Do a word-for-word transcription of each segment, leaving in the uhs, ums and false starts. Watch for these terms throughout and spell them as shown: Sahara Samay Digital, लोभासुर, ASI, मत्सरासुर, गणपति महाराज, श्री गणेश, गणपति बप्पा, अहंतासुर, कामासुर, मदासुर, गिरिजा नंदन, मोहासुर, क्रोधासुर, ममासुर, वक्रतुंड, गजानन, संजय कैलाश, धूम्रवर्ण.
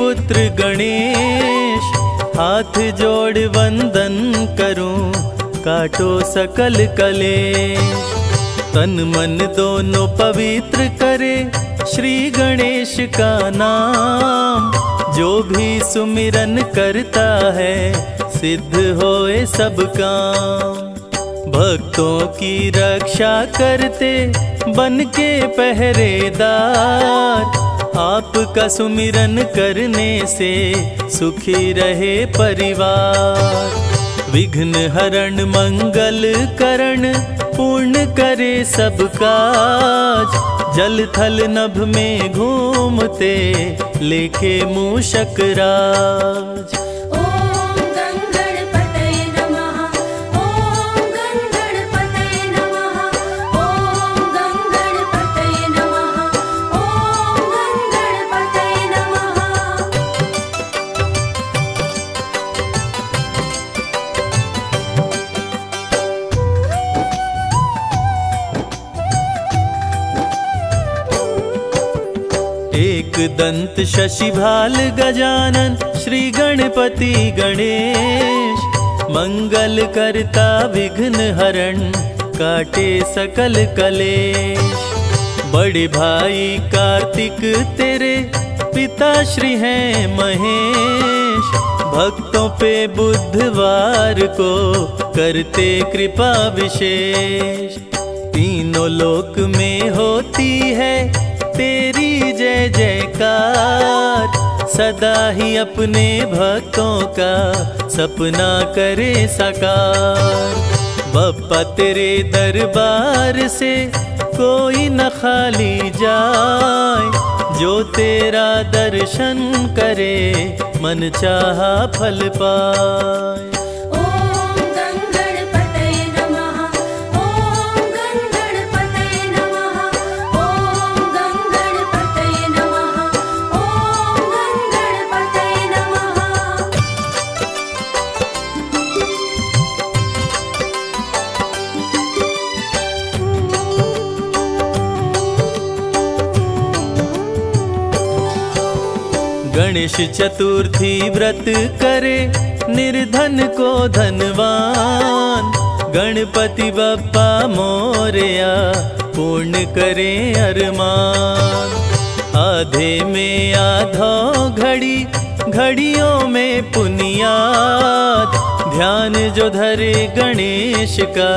पुत्र गणेश हाथ जोड़ वंदन करूं, काटो सकल कलेश। तन मन दोनों पवित्र करे श्री गणेश का नाम, जो भी सुमिरन करता है सिद्ध होए सब काम। भक्तों की रक्षा करते बन के पहरेदार, आपका सुमिरन करने से सुखी रहे परिवार। विघ्न हरण मंगल करण पूर्ण करे सब काज, जल थल नभ में घूमते लेके मूषक राज। दंत शशिभाल गजानन श्री गणपति गणेश, मंगल करता विघ्न हरण काटे सकल कलेश। बड़े भाई कार्तिक तेरे पिता श्री हैं महेश, भक्तों पे बुधवार को करते कृपा विशेष। तीनों लोक में होती है तेरी जय जयकार, सदा ही अपने भक्तों का सपना करे साकार। बप्पा तेरे दरबार से कोई न खाली जाए, जो तेरा दर्शन करे मन चाहा फल पाए। गणेश चतुर्थी व्रत करे निर्धन को धनवान, गणपति बप्पा मोरया पूर्ण करे अरमान। आधे में आधो घड़ी घड़ियों में पुनियाद, ध्यान जो धरे गणेश का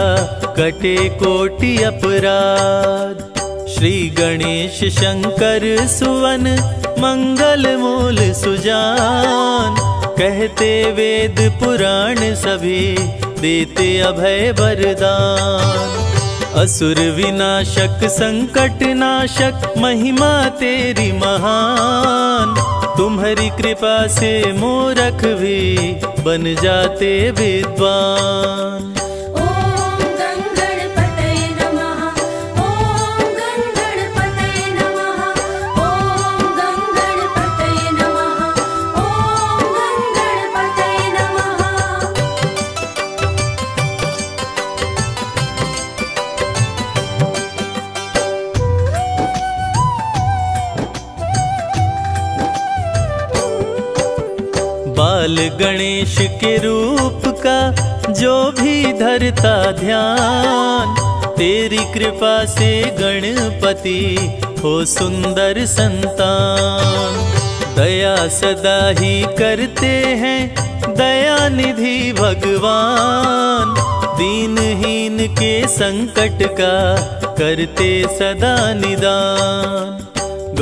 कटे कोटि अपराध। श्री गणेश शंकर सुवन मंगल मूल सुजान, कहते वेद पुराण सभी देते अभय वरदान। असुर विनाशक संकट नाशक महिमा तेरी महान, तुम्हारी कृपा से मूरख भी बन जाते विद्वान। बाल गणेश के रूप का जो भी धरता ध्यान, तेरी कृपा से गणपति हो सुंदर संतान। दया सदा ही करते हैं दया निधि भगवान, दीनहीन के संकट का करते सदा निदान।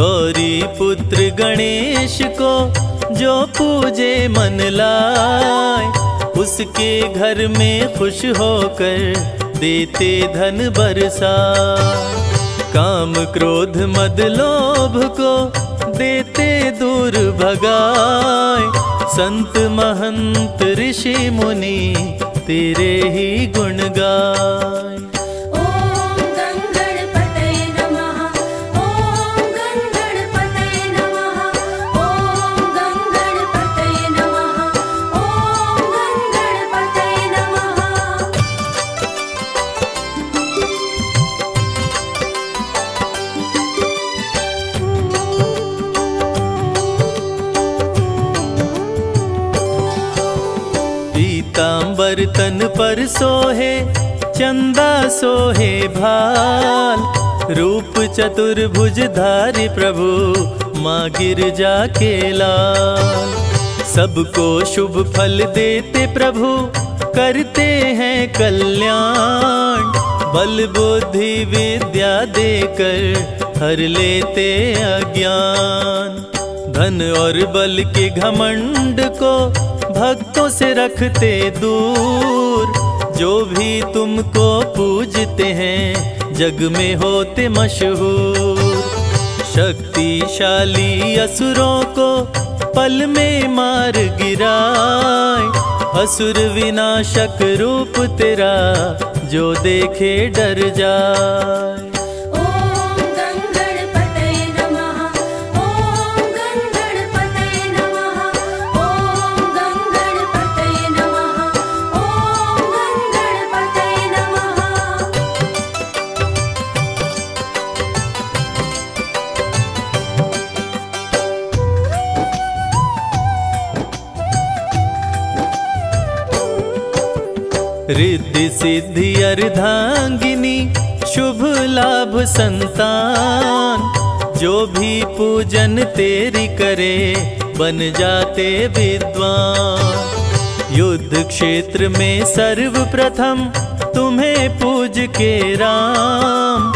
गौरी पुत्र गणेश को जो पूजे मन लाए, उसके घर में खुश होकर देते धन बरसा। काम क्रोध मद लोभ को देते दूर भगाए, संत महंत ऋषि मुनि तेरे ही गुण गाए। पर तन पर सोहे चंदा सोहे भाल, रूप चतुर्भुजधारी प्रभु माँ गिरजा के लाल। सबको शुभ फल देते प्रभु करते हैं कल्याण, बल बुद्धि विद्या देकर हर लेते अज्ञान। धन और बल के घमंड को भक्तों से रखते दूर, जो भी तुमको पूजते हैं जग में होते मशहूर। शक्तिशाली असुरों को पल में मार गिराए, असुर विनाशक रूप तेरा जो देखे डर जाए। ओम गणपतये नमः, ओम गणपतये नमः, ओम गणपतये नमः, ओम गणपतये नमः। रिद्धि सिद्धि अर्धांगिनी शुभ लाभ संतान, जो भी पूजन तेरी करे बन जाते विद्वान। युद्ध क्षेत्र में सर्वप्रथम तुम्हें पूज के राम,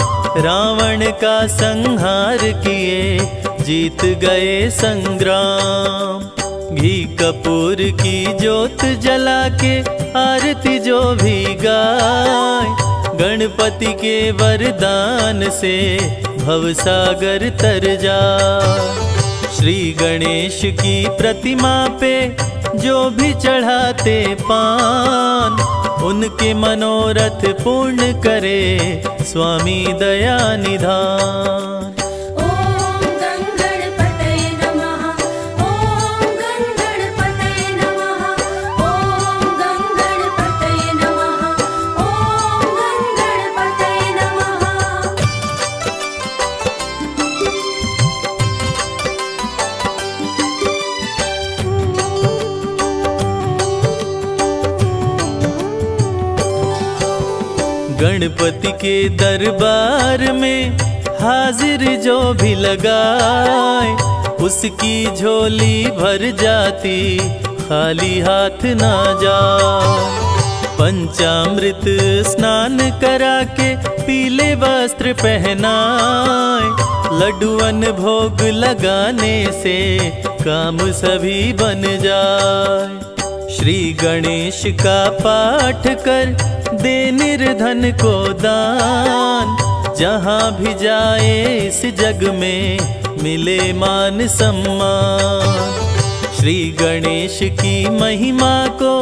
रावण का संहार किए जीत गए संग्राम। घी कपूर की ज्योत जला के आरती जो भी गाय, गणपति के वरदान से भवसागर तर जा। श्री गणेश की प्रतिमा पे जो भी चढ़ाते पान, उनके मनोरथ पूर्ण करे स्वामी दया निधान। गणपति के दरबार में हाजिर जो भी लगाए, उसकी झोली भर जाती खाली हाथ ना जा। पंचामृत स्नान करा के पीले वस्त्र पहनाए, लड्डुअन भोग लगाने से काम सभी बन जाए। श्री गणेश का पाठ कर दे निर्धन को दान, जहाँ भी जाए इस जग में मिले मान सम्मान। श्री गणेश की महिमा को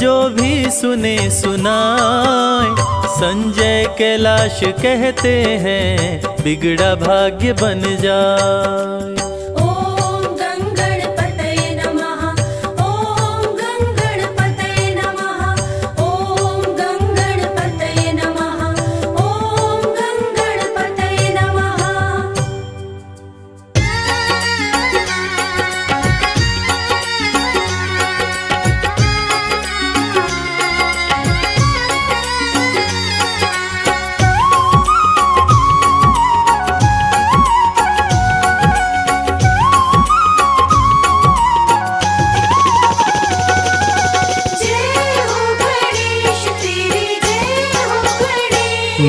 जो भी सुने सुनाए, संजय कैलाश कहते हैं बिगड़ा भाग्य बन जाए।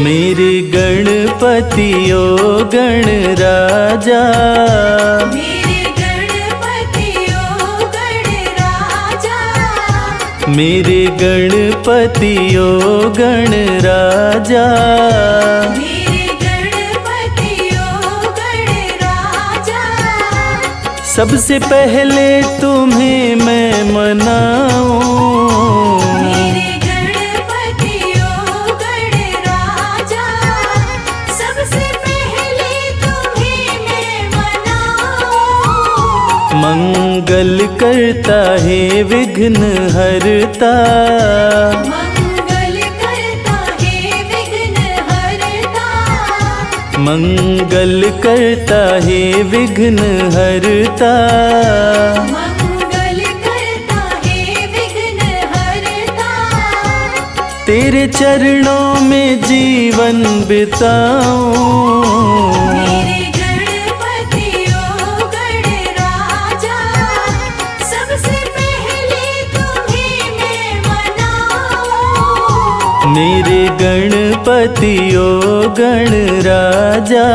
मेरे गणपति ओ गणराजा, मेरे गणपति ओ गणराजा, मेरे गणपति ओ गणराजा, मेरे गणपति ओ गणराजा। सबसे पहले तुम्हें मैं मनाऊं, मंगल करता है विघ्न हरता, मंगल करता है विघ्न हरता, मंगल करता है विघ्न हरता, मंगल करता है विघ्न हरता। तेरे चरणों में जीवन बिताऊं। मेरे गणपति ओ गणराजा,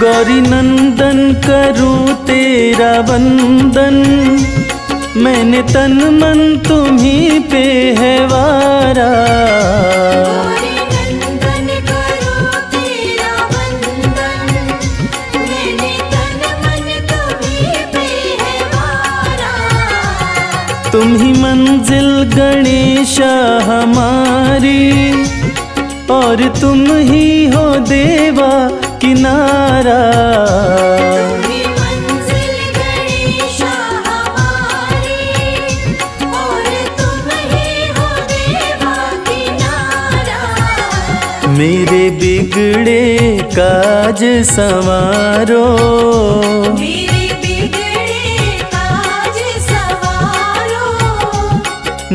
गौरी नंदन करूं तेरा वंदन, मैंने तन मन तुम्हीं पे है वारा। गौरी नंदन करूं तेरा वंदन, मैंने तन मन तुम्हीं पे है वारा। तुम्हीं मंजिल गणेशा हमारी, और तुम ही हो देवा किनारा। तुम्हीं मंजिल गणेशा हमारी, और तुम ही हो देवा किनारा। मेरे बिगड़े काज संवारो, मेरे बिगड़े काज संवारो।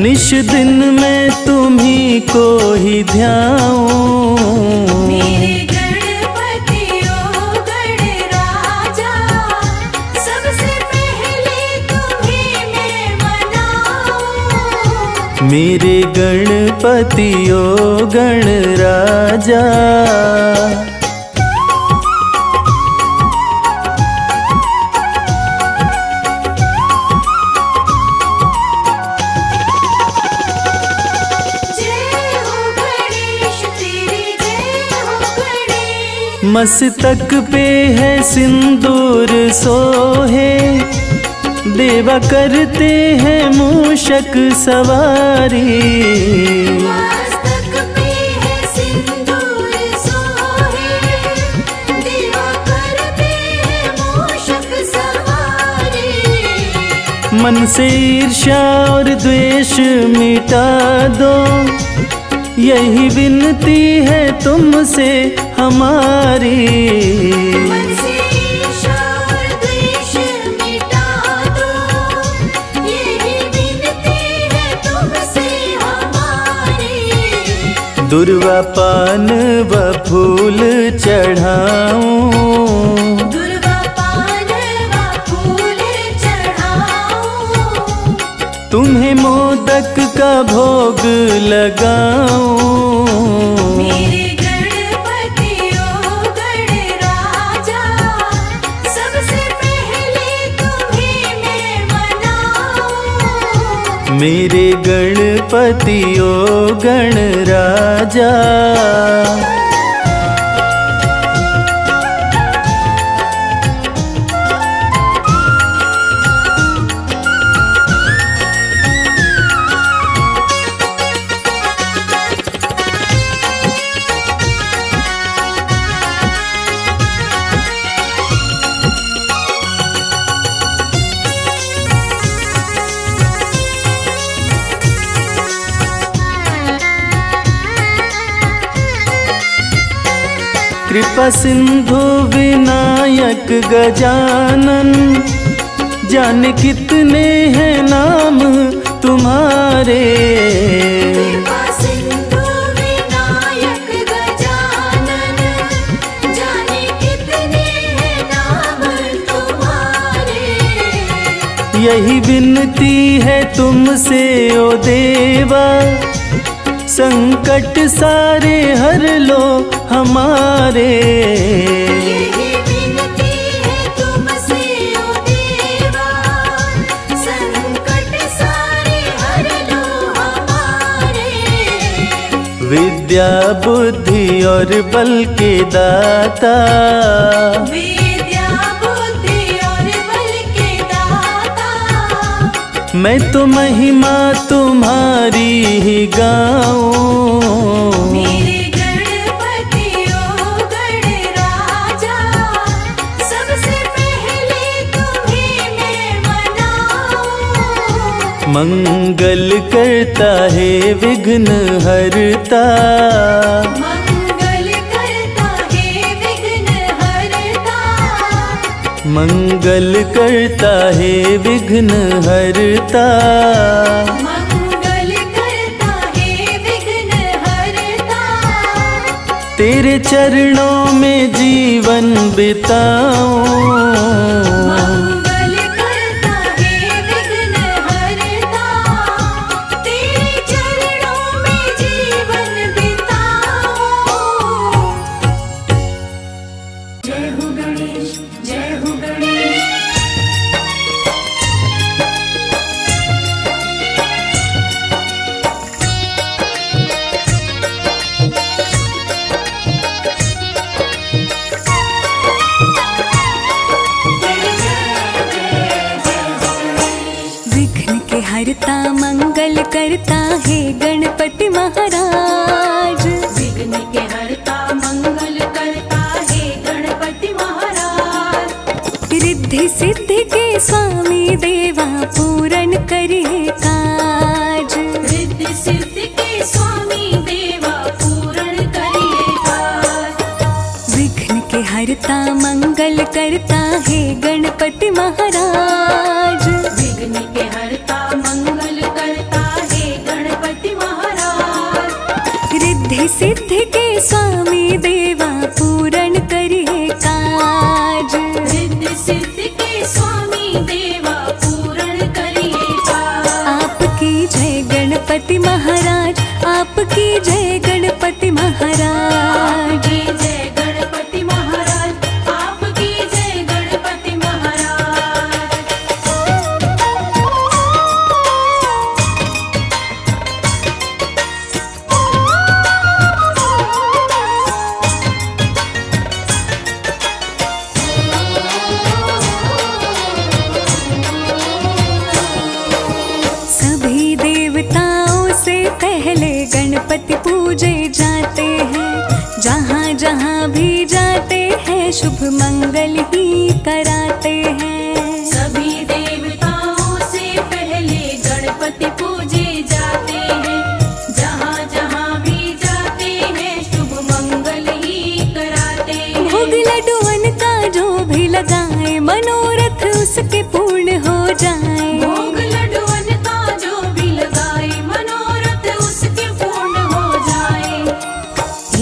निश दिन मैं तुम्हीं को ही ध्याऊं। मेरे गणपति ओ गणराजा, मस्तक पे है सिंदूर सोहे, देवा करते हैं मूषक सवारी। मस्तक पे है सिंदूर सोहे, देवा करते हैं मूषक सवारी। मन से ईर्ष्या और द्वेष मिटा दो, यही विनती है तुमसे हमारी। दुर्वा पान व फूल चढ़ाऊं, दुर्वा पान व फूल चढ़ाऊं। तुम्हें मोदक का भोग लगाऊं। मेरे गणपति ओ गणराजा, सबसे पहले तुम्हें मैं मनाऊं। मेरे गणपति ओ गणराजा, कृपा सिंधु विनायक गजानन, जाने कितने हैं नाम तुम्हारे। कृपा सिंधु विनायक गजानन, जाने कितने हैं नाम तुम्हारे। यही विनती है तुमसे ओ देवा, संकट सारे हर लो हमारे। यही विनती है तुमसे ओ देवा, संकट सारे हर लो हमारे। विद्या बुद्धि और बल के दाता, विद्या बुद्धि और बल के दाता। मैं तो महिमा तुम्हारी ही गाऊं। मेरे गणपति ओ गणराजा, सबसे पहले तुम्हें मैं मनाऊं। मंगल करता है विघ्न हरता, मंगल करता है विघ्न हरता, मंगल करता है विघ्न हरता। तेरे चरणों में जीवन बिताऊं, मंगल करता है विघ्न हरता। तेरे चरणों में जीवन बिताऊं। जय हो गणेश, जय हो गणेश। विघ्न के हरता मंगल करता है गणपति महाराज। विघ्न के हरता मंगल करता है गणपति महाराज। रिद्धि सिद्धि के स्वामी देवा पूरन करिए काज। रिद्धि सिद्धि के स्वामी देवा पूरन करिए काज। विघ्न के हरता मंगल करता है गणपति महाराज। विघ्न के हरता मंगल करता है गणपति महाराज। रिद्धि सिद्धि के स्वामी देवा पूरन करिए काज। रिद्धि सिद्धि के स्वामी देवा पूरन करिए काज। आपकी जय गणपति महाराज, आपकी जय गणपति महाराज। आपकी जय गणपति महाराज, आपकी जय गणपति महाराज। सभी देवताओं से पहले गणपति पूजे जाते हैं। जहाँ जहाँ भी जाते हैं शुभ मंगल ही कराते हैं। सभी देवताओं से पहले गणपति पूजे जाते हैं। जहाँ जहाँ भी जाते हैं शुभ मंगल ही कराते हैं। भोग लड्डूअन का जो भी लगाए मनोरथ उसके पूर्ण हो जाए। भोग लड्डूअन का जो भी लगाए मनोरथ उसके पूर्ण हो जाए।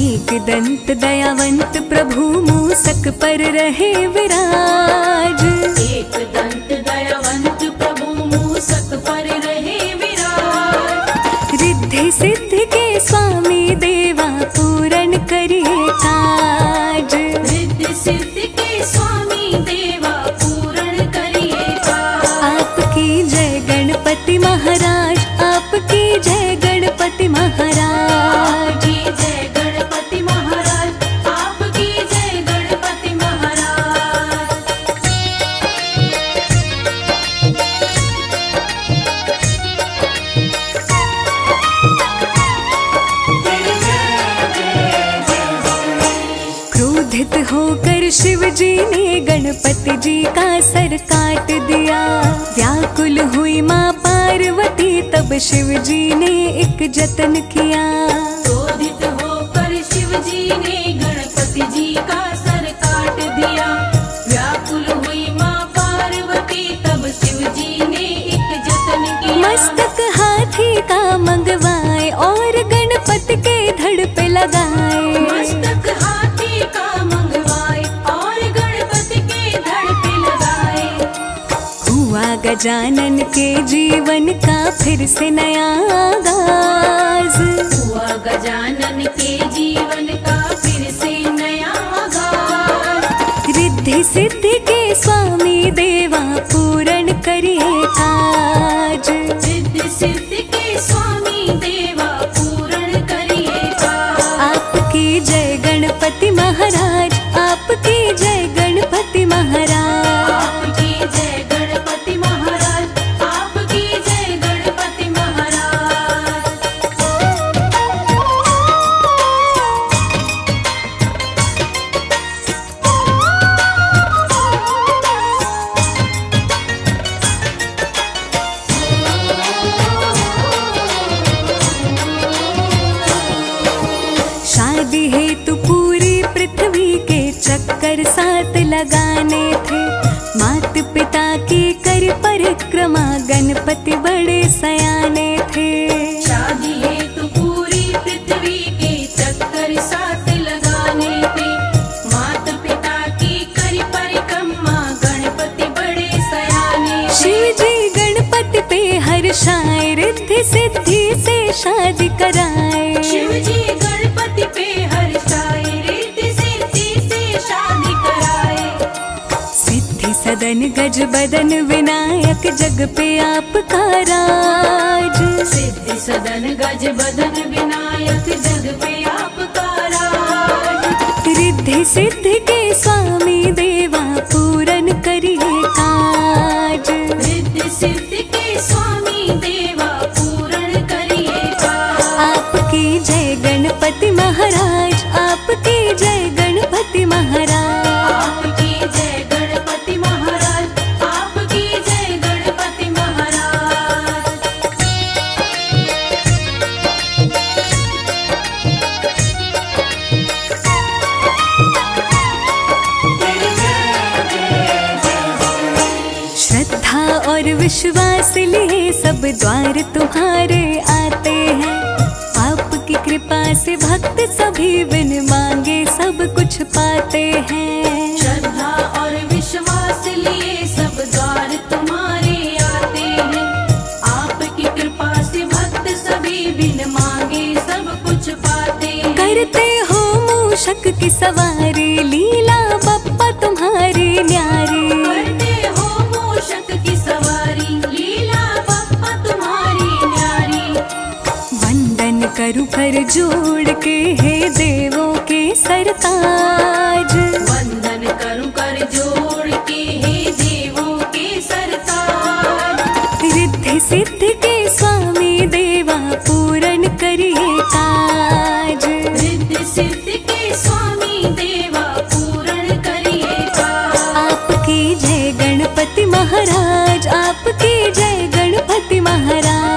एक दंत दयावंत प्रभु मूसक पर रहे विराज। एक दंत दयावंत प्रभु मूसक पर रहे विराज। रिद्धि सिद्धि के स्वामी देवा पूरन करिए काज। रिद्धि सिद्धि के स्वामी देवा पूरन करिए काज। आपकी जय गणपति महाराज, आपकी जय गणपति महाराज। आपकी जय गणपति महाराज, आपकी जय गणपति महाराज। क्रोधित होकर शिव जी ने गणपति जी का सर काट दिया। व्याकुल हुई माँ पार्वती तब शिव जी ने एक जतन किया। क्रोधित होकर शिव जी ने गणपति जी का सर काट दिया। व्याकुल हुई माँ पार्वती तब शिव जी ने एक जतन किया। मस्तक हाथी का मंगवाए और गणपति के धड़ पे लगाए। मस्तक हाथी का मंगवाए और गणपति के धड़ पे लगाए। हुआ गजानन के जीवन का फिर से नया आगाज। हुआ गजानन के जीवन का फिर से नया आगाज। रिद्धि सिद्धि के स्वामी देवा पूरन करिए काज। सिद्धि सिद्धि के स्वामी देवा पूरन करिए काज। आपकी जय गणपति महाराज, आपकी जय गणपति महाराज। आपकी जय गणपति महाराज, आपकी जय लगाने थे। मात पिता की कर परिक्रमा, गणपति बड़े सयाने थे। शादी है तो पूरी पृथ्वी के चक्कर साथ लगाने थे। मात पिता की कर परिक्रमा, गणपति बड़े सयाने। शिव जी गणपति पे हर शायर रिद्धि सिद्धि से शादी कराए। शिव जी गणपति पे हर शायर रिद्धि सिद्धि से शादी कराए। सिद्धि सदन गज बदन विनायक, जग पे आपका राज। सिद्धि सदन गज बदन विनायक, जग पे आपका राज। रिद्धि सिद्धि के स्वामी देवा, पूरन करिए काज। रिद्धि सिद्धि के स्वामी देवा, पूरन करिए काज। आपकी जय गणपति महाराज, आपकी जय गणपति महाराज। आपकी जय गणपति महाराज, आपकी जय गणपति महाराज। श्रद्धा और विश्वास लिए सब द्वार तुम्हारे आते हैं। आपकी कृपा से भक्त सभी बिन मांगे सब कुछ पाते हैं। श्रद्धा और विश्वास लिए सब द्वार तुम्हारे आते हैं। आपकी कृपा से भक्त सभी बिन मांगे सब कुछ पाते हैं। करते हो मूषक की सवारी, लीला बप्पा तुम्हारी न्यारी। करते हो मूषक की सवारी, लीला बप्पा तुम्हारी न्यारी। वंदन करूं कर जोड़ के, हे देवों के सरताज। वंदन करूं कर जोड़ के, हे देवों के सरताज। रिद्धि सिद्धि के स्वामी देवा, पूरन करिए काज। रिद्धि सिद्धि के स्वामी देवा, पूरन करिए काज। आपकी जय गणपति महाराज, आपकी जय गणपति महाराज।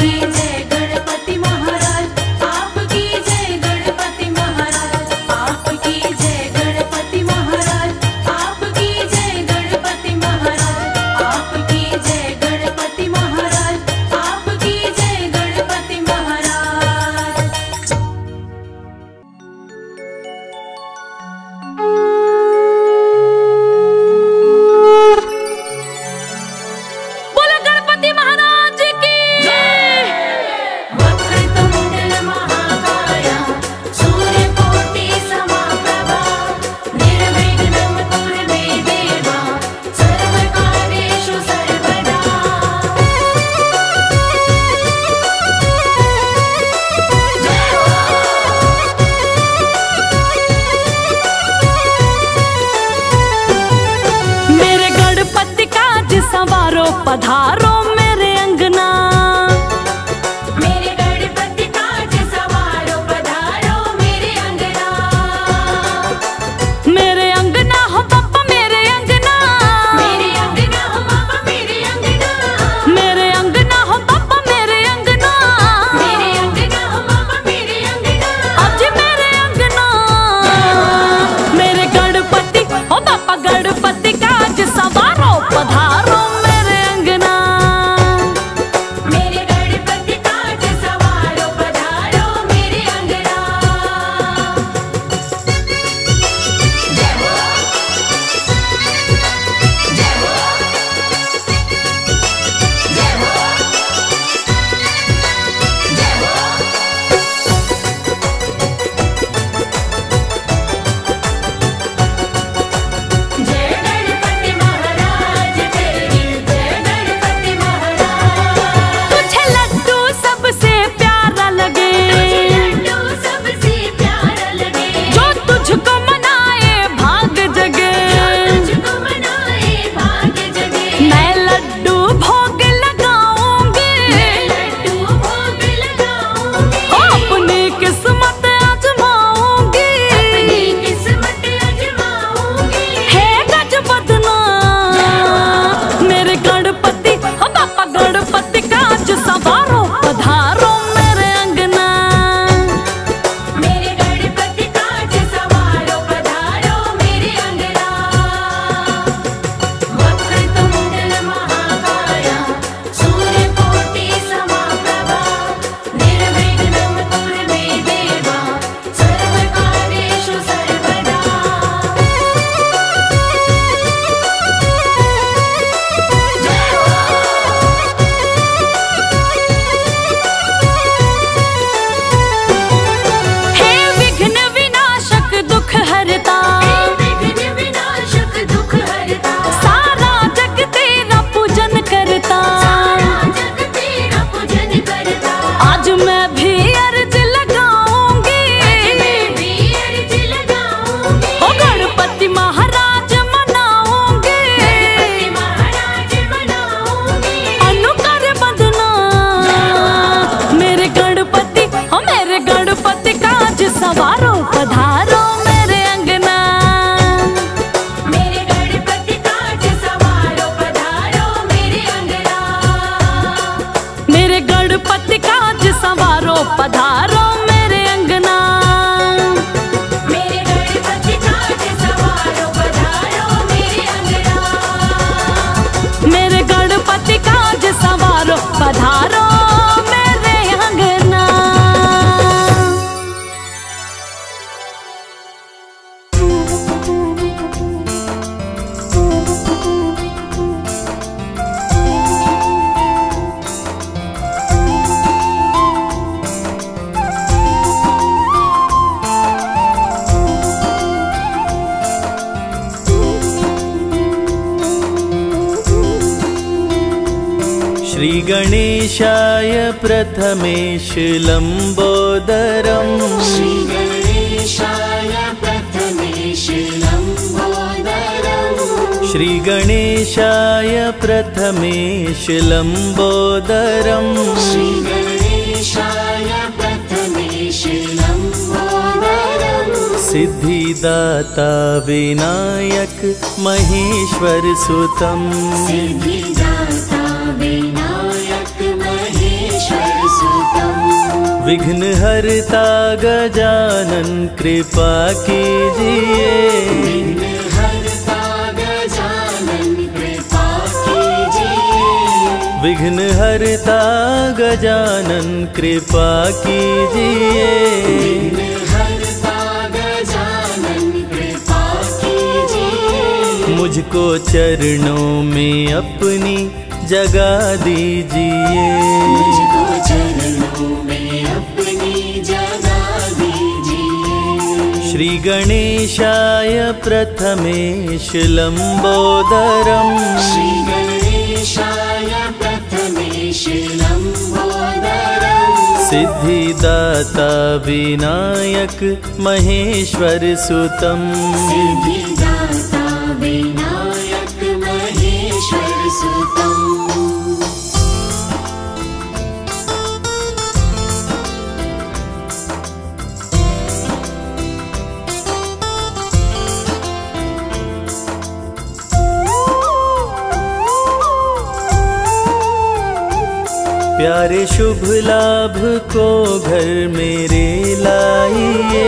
जय गणपति महाराज, आपकी जय गणपति महाराज। आपकी जय गणपति महाराज, आपकी जय गणपति महाराज। आपकी जय गणपति महाराज, आपकी जय गणपति महाराज। पधारो मेरे अंगना, मेरे गणपति घाट सवारो पधारो मेरे अंगना, मेरे गणपति घाट सवारो पधारो मेरे अंगना। श्री गणेशाय प्रथमेश लंबोदरम, श्री गणेशाय प्रथमेश लंबोदरम, श्री गणेशाय प्रथमेश लंबोदरम, श्री गणेशाय प्रथमेश लंबोदरम। सिद्धिदाता विनायक महेश्वर सुतम, सिद्धिदाता विघ्नहर्ता गजानन कृपा कीजिए, विघ्नहर्ता गजानन कृपा कीजिए, विघ्नहर्ता गजानन कृपा कीजिए, विघ्नहर्ता गजानन कृपा कीजिए। मुझको चरणों में अपनी जगा दीजिए, मुझको चरणों में अपनी जगा दीजिए। श्री गणेशाय प्रथमेश लंबोदरम, श्री गणेशाय प्रथमेश लंबोदरम, सिद्धिदाता विनायक महेश्वर सुतम, सिद्धिदाता विनायक महेश्वर सुतम। प्यारे शुभ लाभ को घर मेरे लाइए,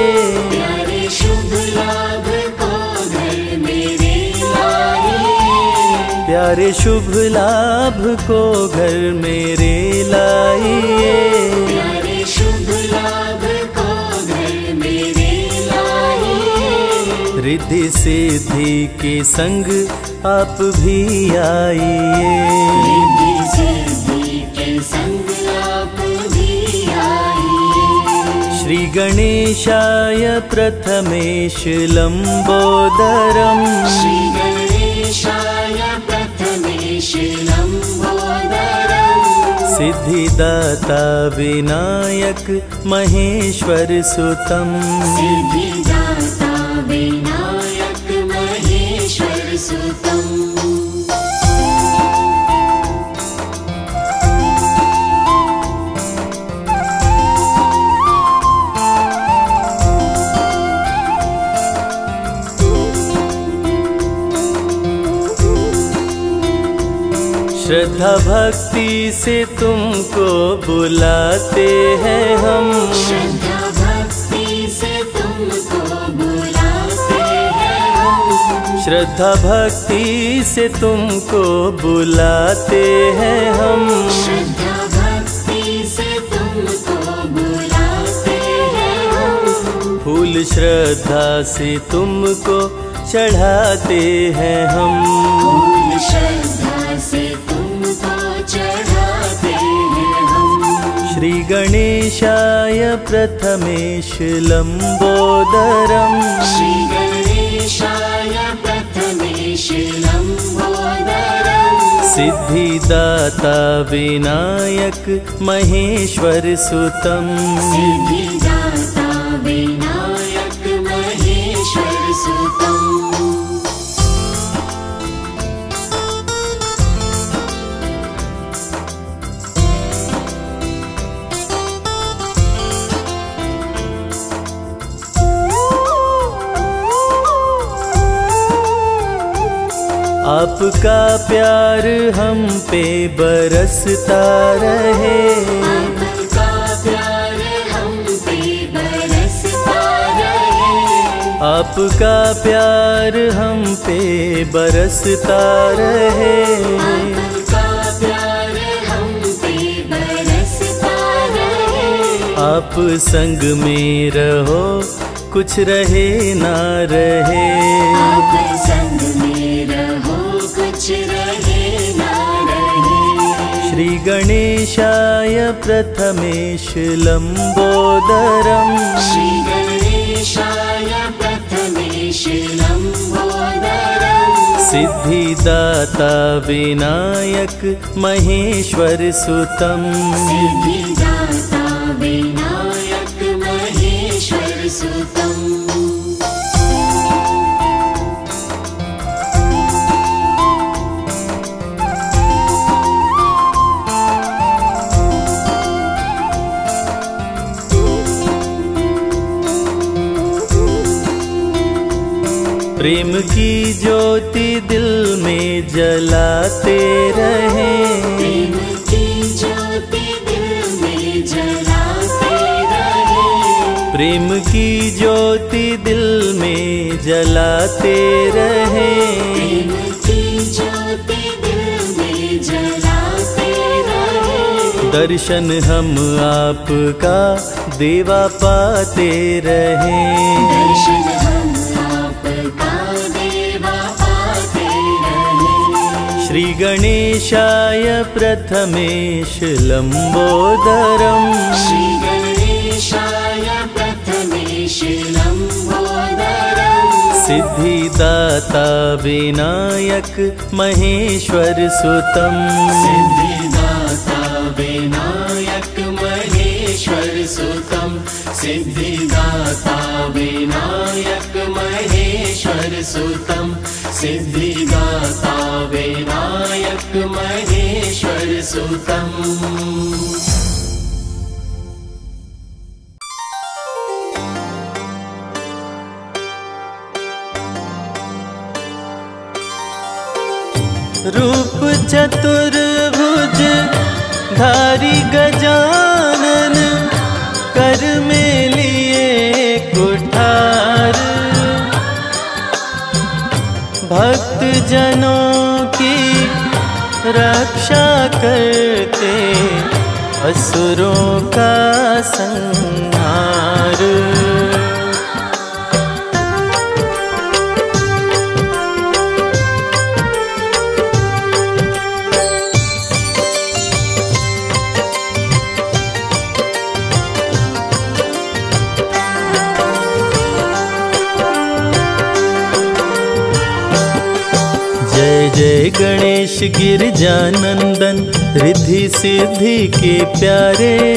प्यारे शुभ लाभ को घर मेरे लाइए, प्यारे शुभ लाभ को घर मेरे लाइए, प्यारे शुभ लाभ को घर मेरे लाइए। रिद्धि सिद्धि के संग आप भी आइए, श्री गणेशाय प्रथमेश लंबोदरम, श्री गणेशाय प्रथमेश लंबोदरम, सिद्धिदाता विनायक महेश्वर सुतम, सिद्धिदाता विनायक महेश्वर सुतम। श्रद्धा भक्ति से तुमको बुलाते हैं हम, श्रद्धा भक्ति से तुमको बुलाते हैं हम, श्रद्धा भक्ति से तुमको बुलाते हैं हम, श्रद्धा भक्ति से तुमको बुलाते हैं हम। फूल श्रद्धा से तुमको चढ़ाते हैं हम, फूल श्रद्धा से चढ़ाते हैं हम। श्री गणेशाय प्रथमेश लंबोदरम, श्री गणेशाय प्रथमेश लंबोदरम, सिद्धिदाता विनायक महेश्वर सुतम, सिद्धिदाता विनायक महेश्वर सुतम। आपका प्यार हम पे बरसता रहे, आपका प्यार आपका प्यार हम पे बरसता रहे, आपका प्यार हम पे बरसता रहे। आप संग में रहो कुछ रहे ना रहे, आप संग में रहो कुछ रहे ना रहे। श्री गणेशाय प्रथमेश लंबोदरम, श्री गणेशाय प्रथमेश लंबोदरम। सिद्धिदाता विनायक महेश्वर सुतम, सिद्धिदाता विनायक महेश्वर सुतम। प्रेम की ज्योति दिल में जलाते रहे, प्रेम की ज्योति दिल में जलाते रहे। प्रेम की ज्योति दिल में जलाते रहे, प्रेम की ज्योति दिल में जलाते रहे। दर्शन हम आपका देवा पाते रहे, दर्शन हम श्री गणेशाय प्रथमेश लंबोदरम, श्री गणेशाय प्रथमेश लंबोदरम। सिद्धिदाता विनायक महेश्वर सुतम, सिद्धिदाता विनायक महेश्वर सुतम। सिद्धिदाता विनायक महेश्वर सुतम, सिद्धिदाता विनायक महेश्वर सुतम। रूप चतुर्भुज धारी गजानन, कर में लिए कुठार। भक्त जनों की रक्षा करते असुरों का संहार। जय गणेश गिरजा नंदन रिद्धि सिद्धि के प्यारे,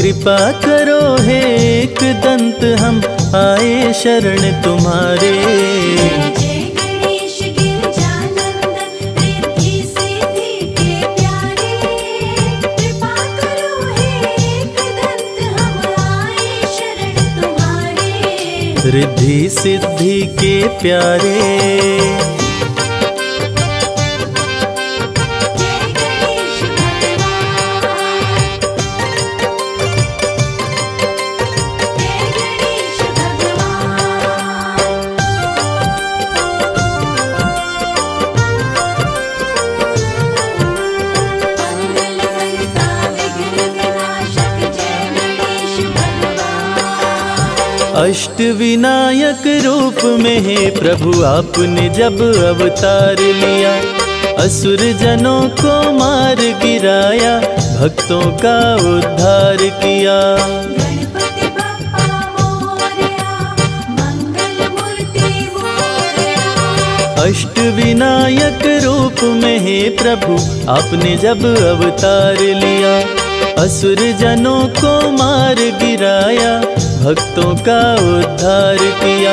कृपा करो हे एक दंत हम आए शरण तुम्हारे। जय गणेश गिरजा नंदन रिद्धि सिद्धि के प्यारे, कृपा करो हे एक दंत हम आए शरण तुम्हारे। रिद्धि सिद्धि के प्यारे अष्ट विनायक रूप में हे प्रभु आपने जब अवतार लिया, असुर जनों को मार गिराया, भक्तों का उद्धार किया। गणपति बप्पा मोरया, मंगल मूर्ति मोरया। अष्ट विनायक रूप में हे प्रभु आपने जब अवतार लिया, असुर जनों को मार गिराया, भक्तों का उद्धार किया।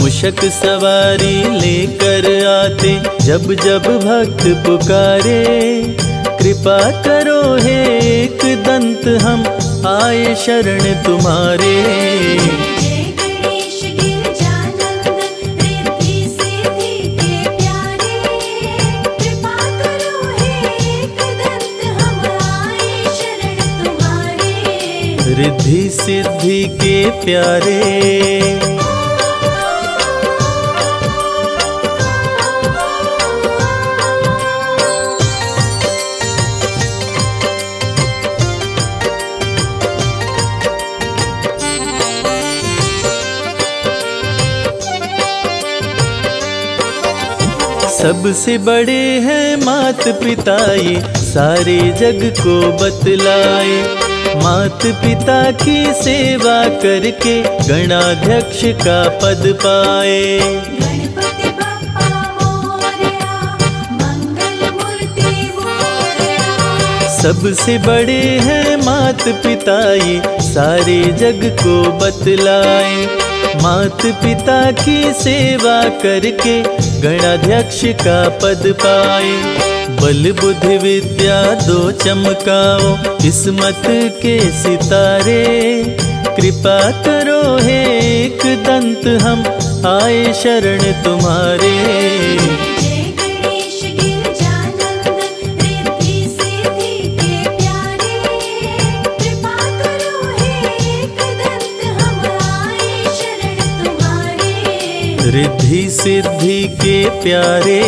मुशक सवारी लेकर आते जब जब भक्त पुकारे, कृपा करो हे एक दंत हम आए शरण तुम्हारे। रिद्धि सिद्धि के प्यारे। सबसे बड़े हैं मात पिता ये सारे जग को बतलाए। मात पिता की सेवा करके गणाध्यक्ष का पद पाए। सबसे बड़े हैं मात पिता ये सारे जग को बतलाए। मात पिता की सेवा करके गणाध्यक्ष का पद पाए। बल बुद्धि विद्या दो चमकाओ किस्मत के सितारे। कृपा करो हे एक दंत हम आए शरण तुम्हारे। रिद्धि सिद्धि के प्यारे।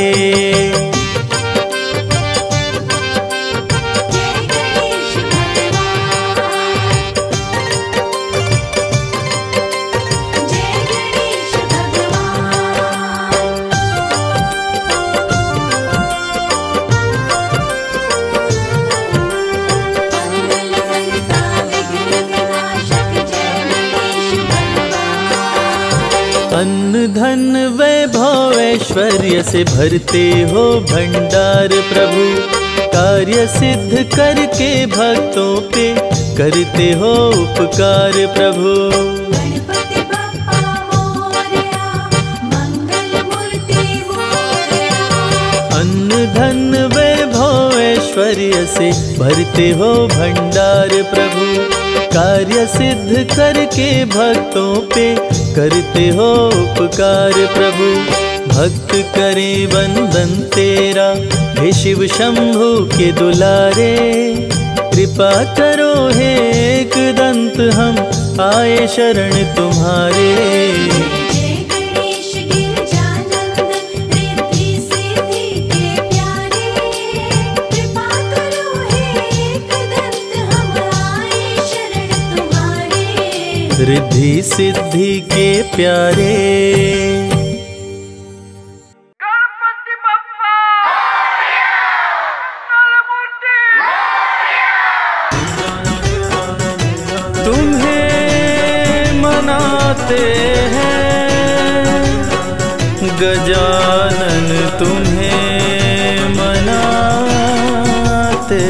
धन वैभव ऐश्वर्य से भरते हो भंडार प्रभु। कार्य सिद्ध करके भक्तों पे करते हो उपकार प्रभु। गणपति बप्पा मोरया मंगल मूर्ति मोरया। अन्न धन वैभव ऐश्वर्य से भरते हो भंडार प्रभु। कार्य सिद्ध करके भक्तों पे करते हो उपकार प्रभु। भक्त करे वंदन तेरा हे शिव शंभु के दुलारे। कृपा करो हे एक दंत हम आए शरण तुम्हारे। जय गणेश गिरजा नंदन रिद्धि सिद्धि के प्यारे। कृपा करो हे एक दंत हम आए शरण तुम्हारे। रिद्धि सिद्धि के प्यारे। गणपति बप्पा मोरया। तुम्हें मनाते हैं गजानन, तुम्हें मनाते हैं।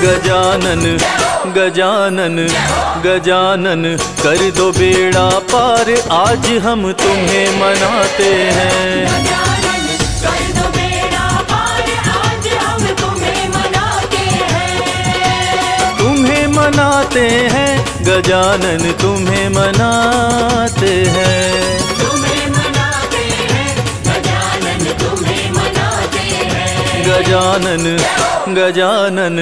गजानन गजानन गजानन कर दो बेड़ा पार, आज हम तुम्हें मनाते हैं। गजानन कर दो बेड़ा पार, आज हम तुम्हें मनाते हैं। तुम्हें मनाते हैं गजानन, तुम्हें मनाते हैं। गजानन गजानन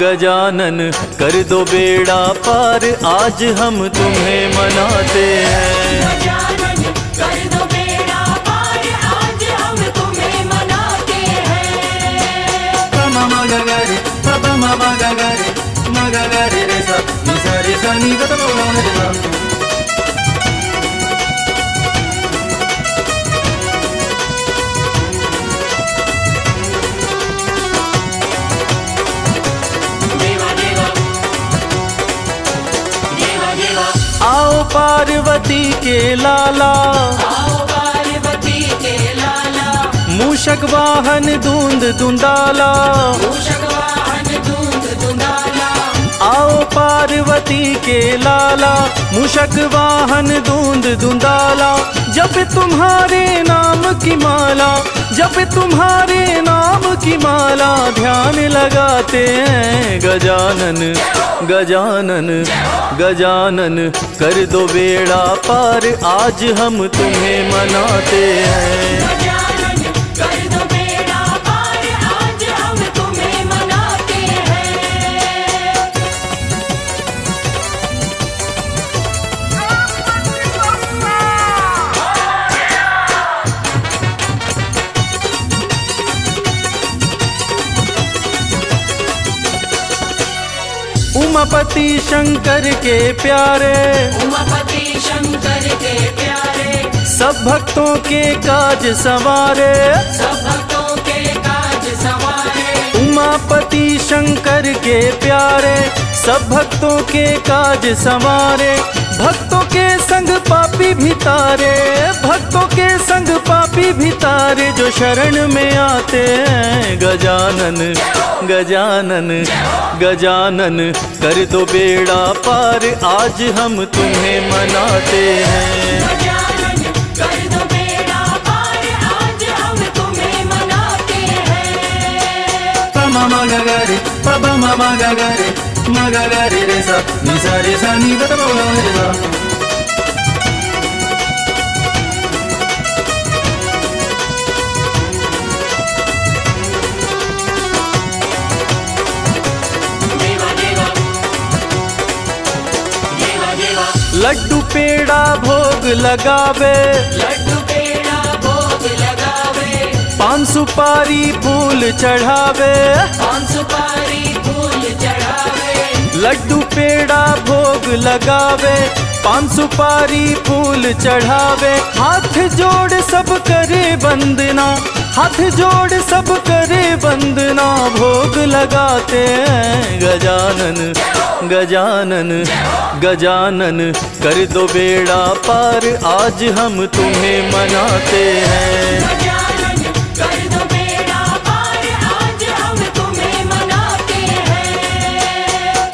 गजानन कर दो बेड़ा पार, आज हम तुम्हें मनाते हैं। गजानन कर दो बेड़ा पार, आज हम तुम्हें मनाते हैं। पमा मगगरे पमा मगगरे मगगरे रे सा नि सा रे सा नि ग त म रे सा। पार्वती के लाला, आओ पार्वती के लाला। मूषक वाहन धुंध धुंधाला, मूषक वाहन धुंध धुंधाला। आओ पार्वती के लाला, मूषक वाहन धुंध धुंधाला। जब तुम्हारे नाम की माला, जब तुम्हारे नाम की माला ध्यान लगाते हैं। गजानन गजानन गजानन कर दो बेड़ा पार, आज हम तुम्हें मनाते हैं। गजानन कर दो बेड़ा पार, आज हम तुम्हें मनाते हैं। उमापति शंकर के प्यारे, उमापति शंकर के प्यारे, सब भक्तों के काज सवारे, सब भक्तों के काज सवारे, उमापति शंकर के प्यारे, सब भक्तों के काज सवारे, भक्तों के संग पापी भी तारे, भक्तों के संग पापी भी तारे, जो शरण में आते हैं गजानन, गजानन, गजानन, कर दो बेड़ा पार, आज हम तुम्हें मनाते हैं। लड्डू पेड़ा भोग लगावे, लड्डू पेड़ा भोग लगावे, पान सुपारी फूल चढ़ावे, पान सुपारी फूल चढ़ावे, लड्डू पेड़ा भोग लगावे, पान सुपारी फूल चढ़ावे, हाथ जोड़ सब करे वंदना, हाथ जोड़ सब करे वंदना, भोग लगाते हैं गजानन, गजानन, गजानन, कर दो बेड़ा पार, आज हम तुम्हें मनाते हैं। गजानन कर दो बेड़ा पार, आज हम तुम्हें मनाते हैं।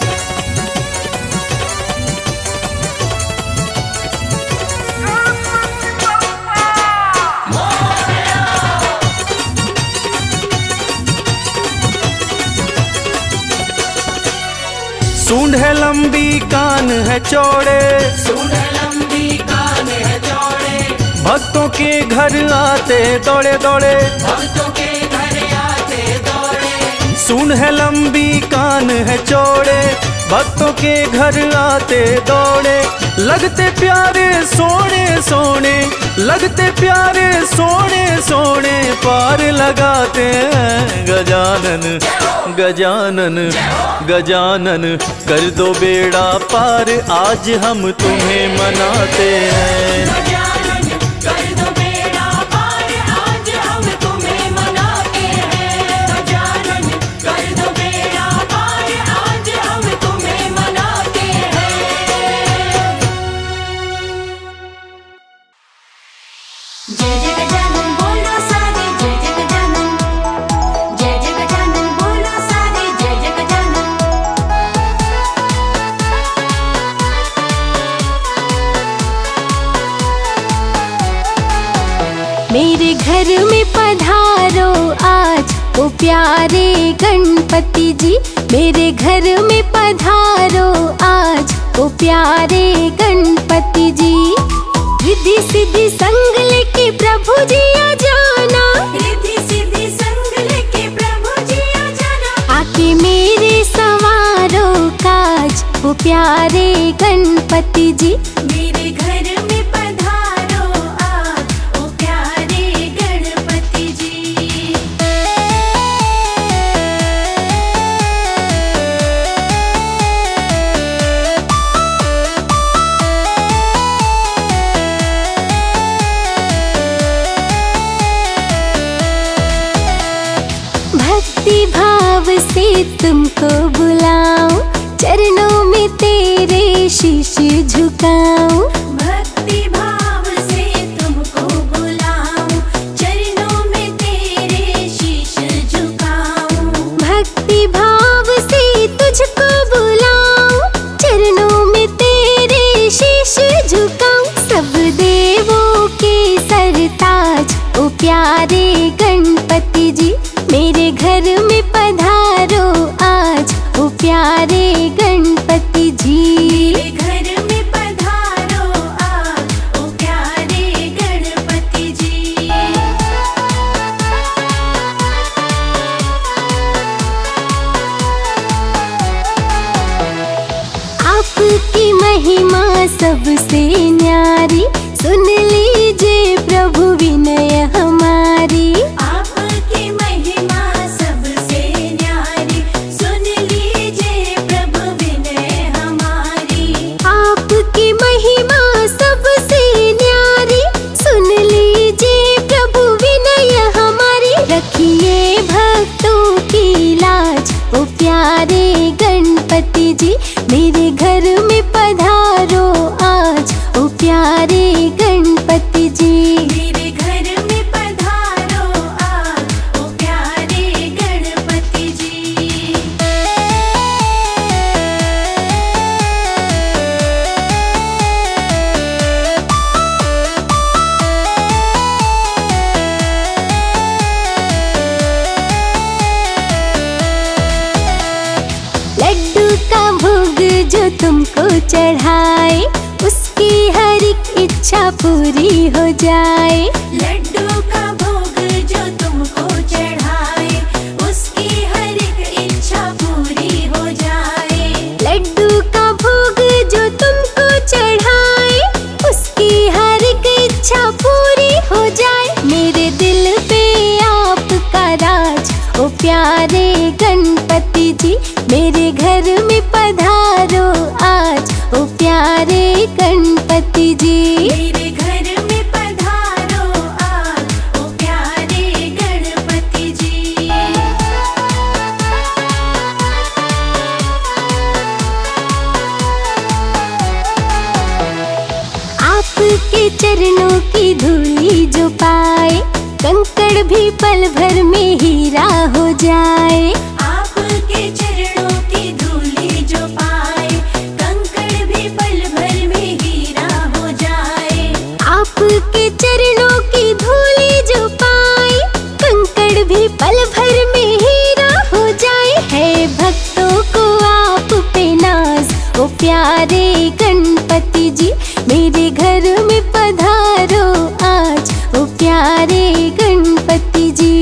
सूंड है लंबी कान है चौड़े, सूंड है लंबी कान है चौड़े, भक्तों के घर आते दौड़े दौड़े, भक्तों के घर आते दौड़े, सूंड है लंबी कान है चौड़े, भक्तों के घर आते दौड़े, लगते प्यारे सोने सोने, लगते प्यारे सोने सोने, पार लगाते हैं गजानन, गजानन, गजानन, कर दो बेड़ा पार, आज हम तुम्हें मनाते हैं। मेरे घर में पधारो आज ओ प्यारे गणपति जी, मेरे घर में पधारो आज ओ प्यारे गणपति जी, रिद्धि सिद्धि संग लेके प्रभु जी आ जाना, रिद्धि सिद्धि संग लेके प्रभु जी आ जाना, आके मेरे संवारो काज ओ प्यारे गणपति जी, मेरे घर में तुमको बुलाऊं, चरणों में तेरे शीश झुकाऊं, भक्ति भाव से तुमको बुलाऊं, चरणों में तेरे शीश झुकाऊं, भक्ति भाव से तुझको बुलाऊं, चरणों में तेरे शीश झुकाऊं, सब देवों के सरताज ओ प्यारे गणपति जी, मेरे घर में पधारो आज ओ प्यारे गणपति जी, मेरे घर में पधारो आज ओ प्यारे गणपति जी। आपकी महिमा सबसे न्यारी, सुन लीजिए प्रभु विनय हमारी, सुन लीजिए प्रभु जो तुमको चढ़ाए उसकी हर एक इच्छा पूरी हो जाए। लड्डू का भोग जो तुमको चढ़ाए उसकी हर एक इच्छा पूरी हो जाए। लड्डू का भोग जो तुमको चढ़ाए उसकी हर एक इच्छा पूरी हो जाए। मेरे दिल पे आपका राज ओ प्यारे गणपति जी, मेरे घर में पधारो आज ओ प्यारे गणपति जी। मेरे घर में पधारो आज ओ प्यारे गणपति जी। आपके चरणों की धूली जो पाए कंकड़ भी पल भर में हीरा हो जाए। आपके चरणों की धूली जो पाए कंकड़ भी पल भर में हीरा हो जाए। आपके चरणों की धूली जो पाए कंकड़ भी पल भर में हीरा हो जाए। है भक्तों को आप पे नाज ओ प्यारे गणपति जी, मेरे घर में पधारो आज ओ प्यारे गणपति जी।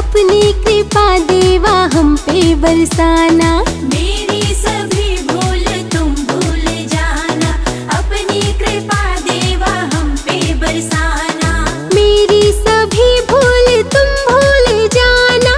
अपनी कृपा देवा हम पे बरसाना। मेरी सभी भूल तुम भूल जाना, अपनी कृपा देवा हम पे बरसाना। मेरी सभी भूल तुम भूल जाना,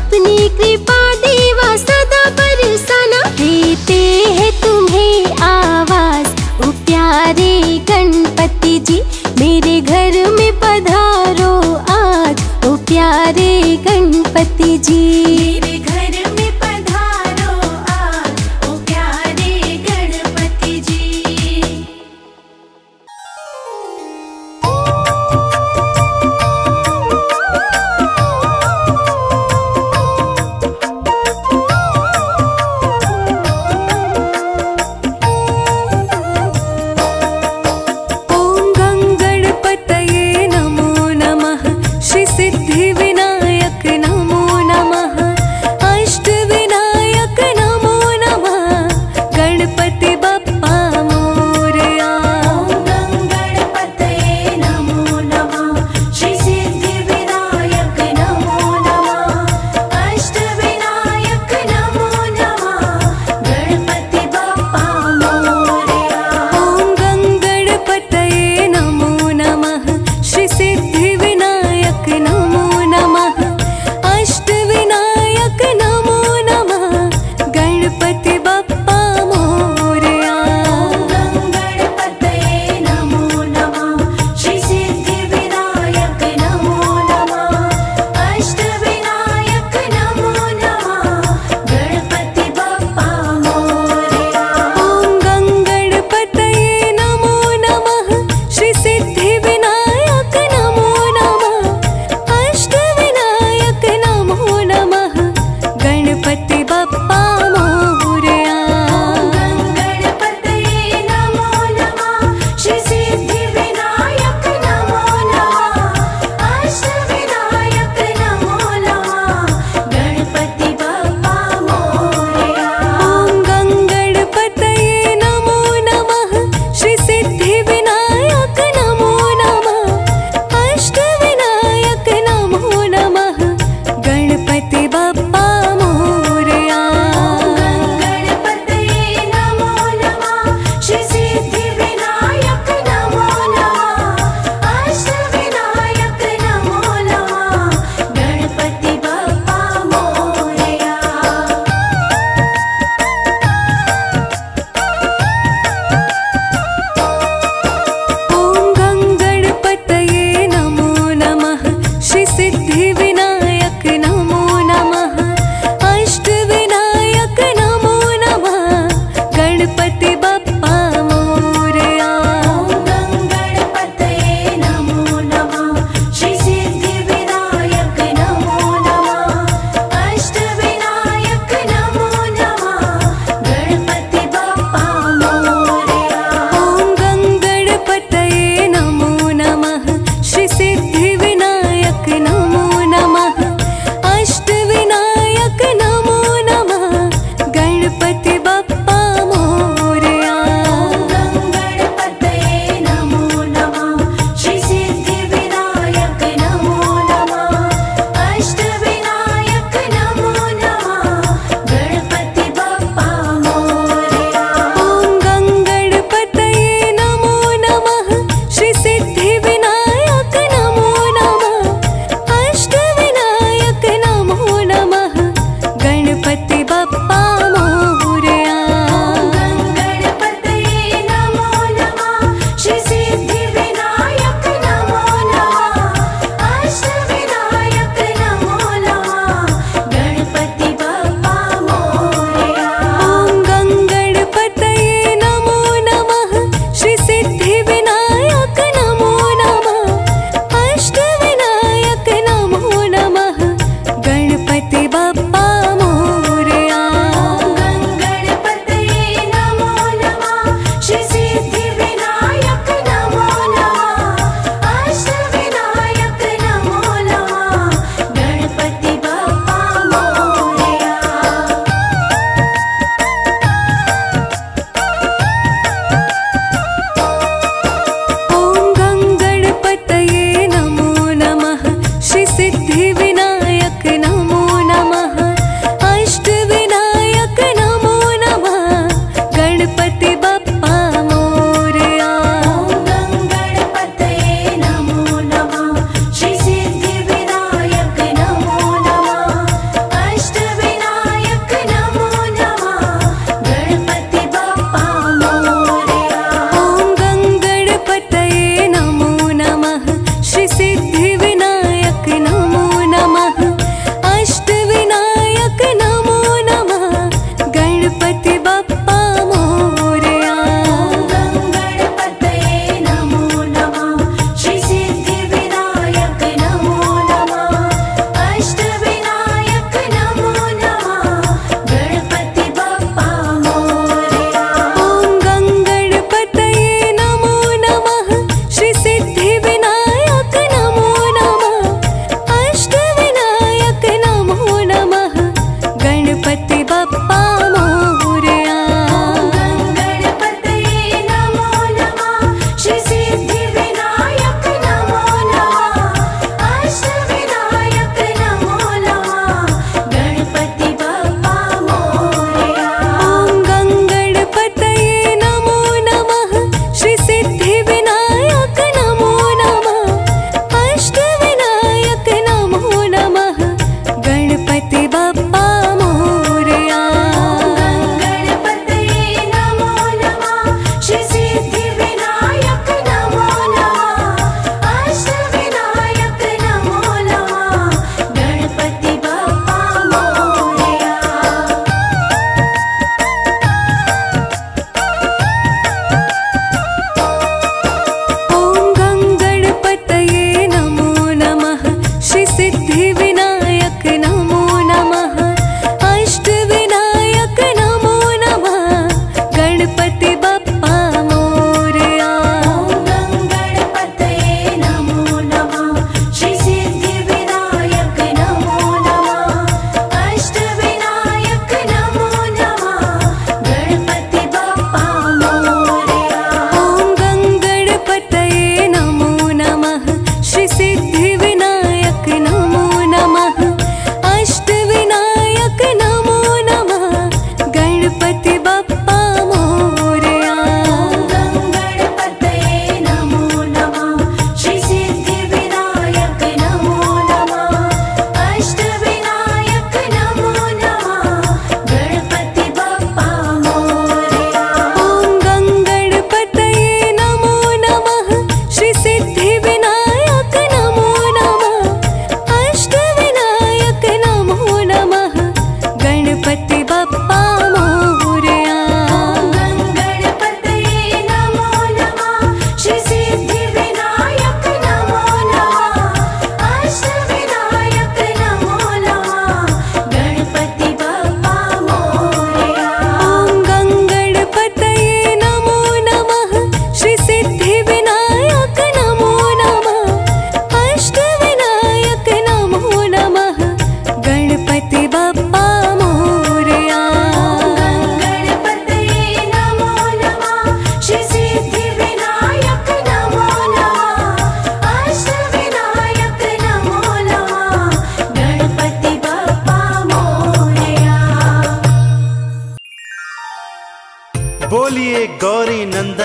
अपनी कृपा देवा सदा बरसाना। देते हैं तुम्हें आवाज ओ प्यारे गणपति जी, मेरे घर में पधारो आज ओ प्यारे गणपति जी। मेरे घर में पधारो आज ओ प्यारे गणपति जी। ओम गं गणपतये नमः।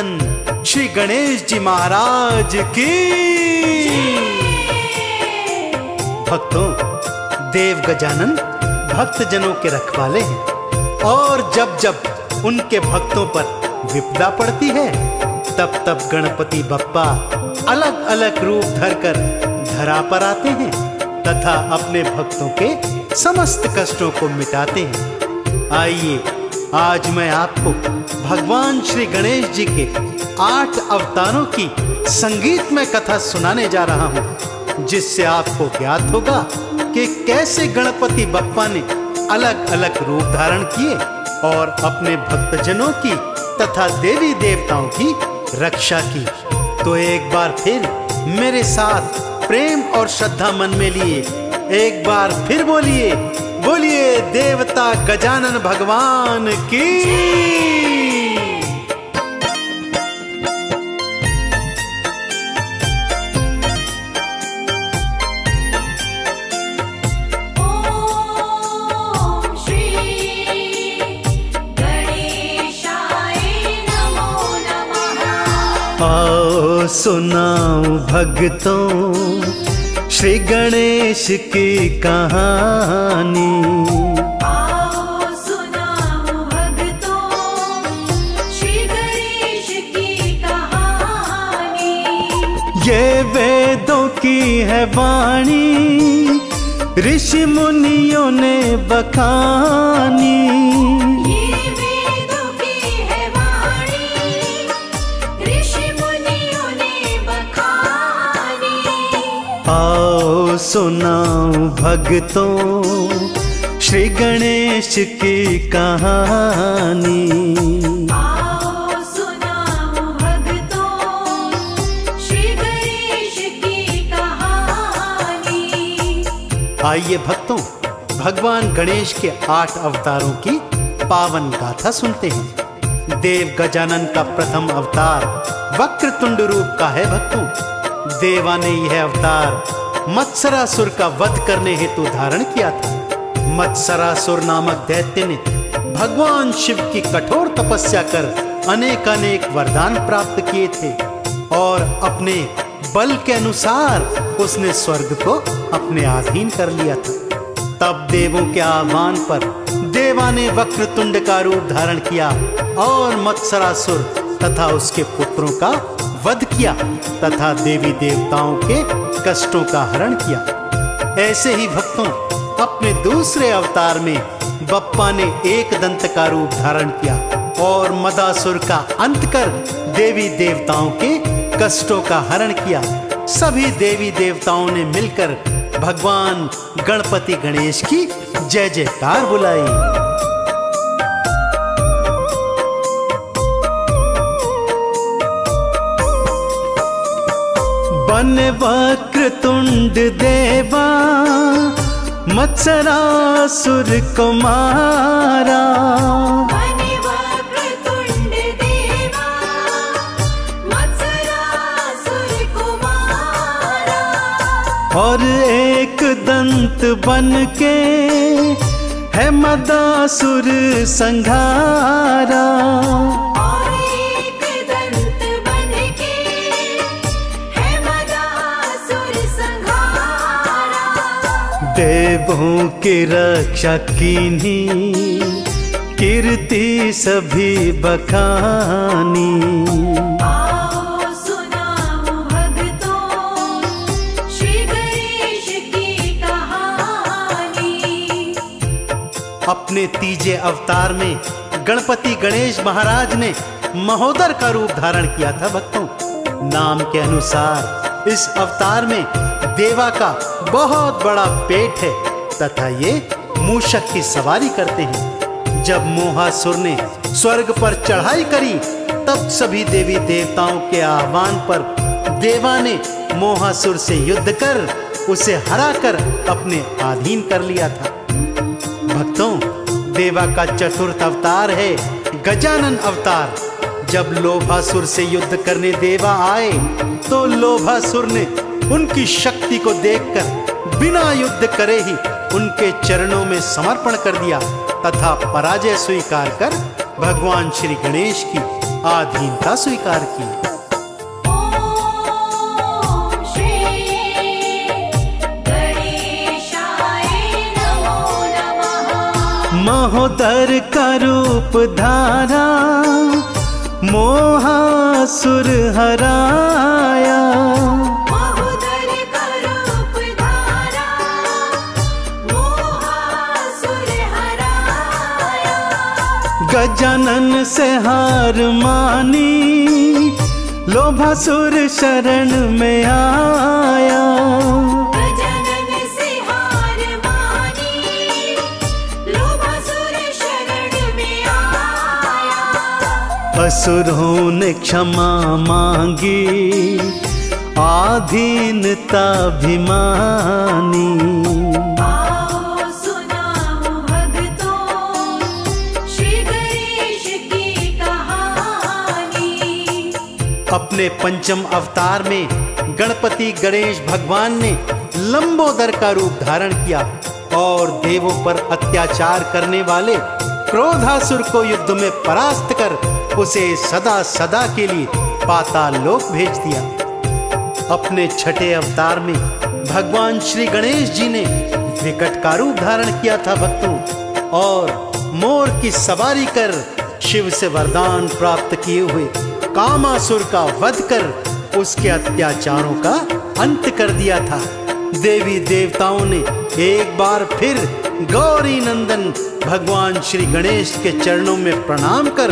पूजन श्री गणेश जी महाराज की। भक्तों, देव गजानन भक्तजनों के रखवाले हैं और जब जब उनके भक्तों पर विपदा पड़ती है तब तब गणपति बप्पा अलग अलग रूप धरकर धरा पर आते हैं तथा अपने भक्तों के समस्त कष्टों को मिटाते हैं। आइए आज मैं आपको भगवान श्री गणेश जी के आठ अवतारों की संगीत में कथा सुनाने जा रहा हूँ, जिससे आपको ज्ञात होगा कि कैसे गणपति बप्पा ने अलग अलग रूप धारण किए और अपने भक्तजनों की तथा देवी देवताओं की रक्षा की। तो एक बार फिर मेरे साथ प्रेम और श्रद्धा मन में लिए एक बार फिर बोलिए बोलिए देवता गजानन भगवान की। आओ सुनाओ भक्तों श्री गणेश की कहानी, आओ सुनाओ भक्तों श्री गणेश की कहानी। ये वेदों की है वाणी, ऋषि मुनियों ने बखानी। आओ सुनाओ भक्तों श्री गणेश की कहानी, आओ सुनाओ भक्तों श्री गणेश की कहानी। आइए भक्तों, भगवान गणेश के आठ अवतारों की पावन गाथा सुनते हैं। देव गजानन का प्रथम अवतार वक्रतुंड रूप का है। भक्तों, देवा ने यह अवतार मत्सरासुर का वध करने हेतु धारण किया था। मत्सरासुर नामक दैत्य ने भगवान शिव की कठोर तपस्या कर अनेकानेक वरदान प्राप्त किए थे और अपने बल के अनुसार उसने स्वर्ग को अपने अधीन कर लिया था। तब देवों के आह्वान पर देवा ने वक्रतुंड का रूप धारण किया और मत्सरासुर तथा उसके पुत्रों का वध किया तथा देवी देवताओं के कष्टों का हरण किया। ऐसे ही भक्तों, अपने दूसरे अवतार में बप्पा ने एक दंत का रूप धारण किया और मदासुर का अंत कर देवी देवताओं के कष्टों का हरण किया। सभी देवी देवताओं ने मिलकर भगवान गणपति गणेश की जय जयकार बुलाई। बन वक्रतुंड देवा मत्सरासुर को मारा, बन वक्रतुंड देवा मत्सरासुर को मारा। और एक दंत बन के है मदासुर संघारा, देवों की रक्षा कीन्ही कीर्ति सभी बखानी। आओ सुनाओ भक्तों श्री गणेश की कहानी। अपने तीजे अवतार में गणपति गणेश महाराज ने महोदर का रूप धारण किया था। भक्तों, नाम के अनुसार इस अवतार में देवा का बहुत बड़ा पेट है तथा ये मूषक की सवारी करते हैं। जब मोहासुर ने स्वर्ग पर चढ़ाई करी तब सभी देवी देवताओं के आह्वान पर देवा ने मोहासुर से युद्ध कर उसे हराकर अपने अधीन कर लिया था। भक्तों, देवा का चतुर्थ अवतार है गजानन अवतार। जब लोभासुर से युद्ध करने देवा आए तो लोभासुर ने उनकी शक्ति को देखकर बिना युद्ध करे ही उनके चरणों में समर्पण कर दिया तथा पराजय स्वीकार कर भगवान श्री गणेश की आधीनता स्वीकार की। महोदर का रूप धारा मोहासुर हराया, महोदर का रूप धारा मोहासुर हराया। गजानन से हार मानी लोभासुर शरण में आया, असुरों ने क्षमा मांगी आधीनता भी मानी। आओ सुनाओ भक्तों श्री गणेश की कहानी। अपने पंचम अवतार में गणपति गणेश भगवान ने लंबोदर का रूप धारण किया और देवों पर अत्याचार करने वाले क्रोधासुर को युद्ध में परास्त कर उसे सदा सदा के लिए पाताल लोक भेज दिया। अपने छठे अवतार में भगवान श्री गणेश जी ने विकट का रूप धारण किया था भक्तों, और मोर की सवारी कर शिव से वरदान प्राप्त किए हुए कामासुर का वध कर उसके अत्याचारों का अंत कर दिया था। देवी देवताओं ने एक बार फिर गौरी नंदन भगवान श्री गणेश के चरणों में प्रणाम कर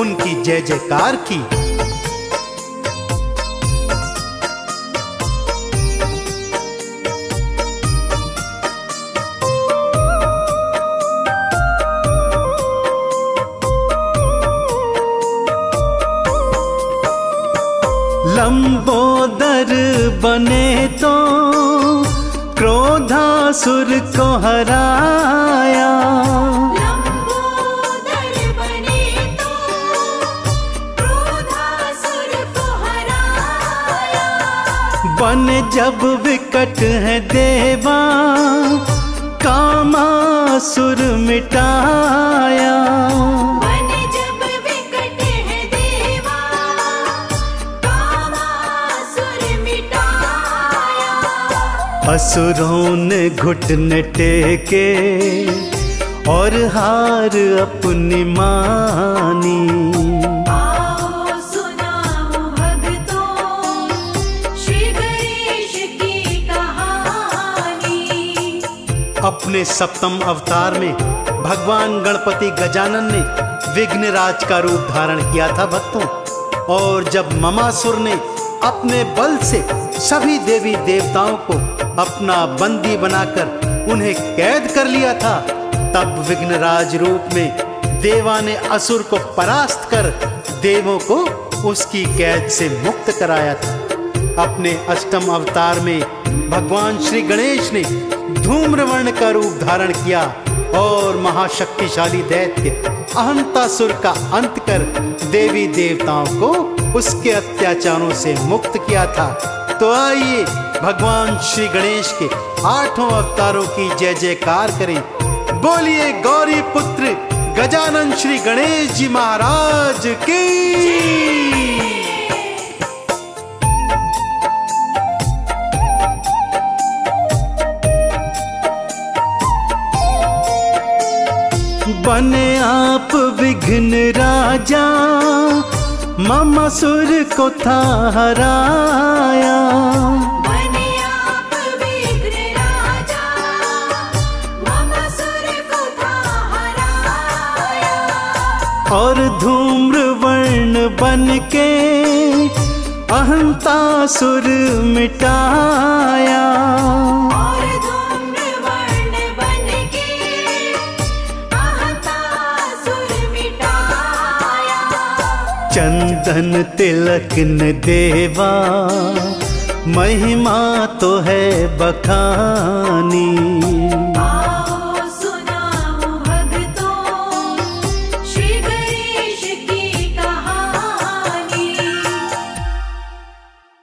उनकी जय जयकार की। लंबोदर बने तो क्रोधासुर को हराया, बन जब विकट है देवा कामासुर मिटाया, बन जब विकट है देवा कामासुर मिटाया। असुरों ने घुटने टेके और हार अपनी मानी। अपने सप्तम अवतार में भगवान गणपति गजानन ने विघ्नराज का रूप धारण किया था भक्तों, और जब ममासुर ने अपने बल से सभी देवी देवताओं को अपना बंदी बनाकर उन्हें कैद कर लिया था, तब विघ्नराज रूप में देवा ने असुर को परास्त कर देवों को उसकी कैद से मुक्त कराया था। अपने अष्टम अवतार में भगवान श्री गणेश ने धूम्रवर्ण का रूप धारण किया और महाशक्तिशाली दैत्य अहंतासुर का अंत कर देवी देवताओं को उसके अत्याचारों से मुक्त किया था। तो आइए भगवान श्री गणेश के आठों अवतारों की जय जयकार करें। बोलिए गौरी पुत्र गजानन श्री गणेश जी महाराज की। बने आप विघ्न राजा ममासुर को था हराया, बने आप विघ्न राजा ममासुर को था हराया। और धूम्रवर्ण बन के अहंतासुर मिटाया, चंदन तिलक न देवा महिमा तो है बखानी।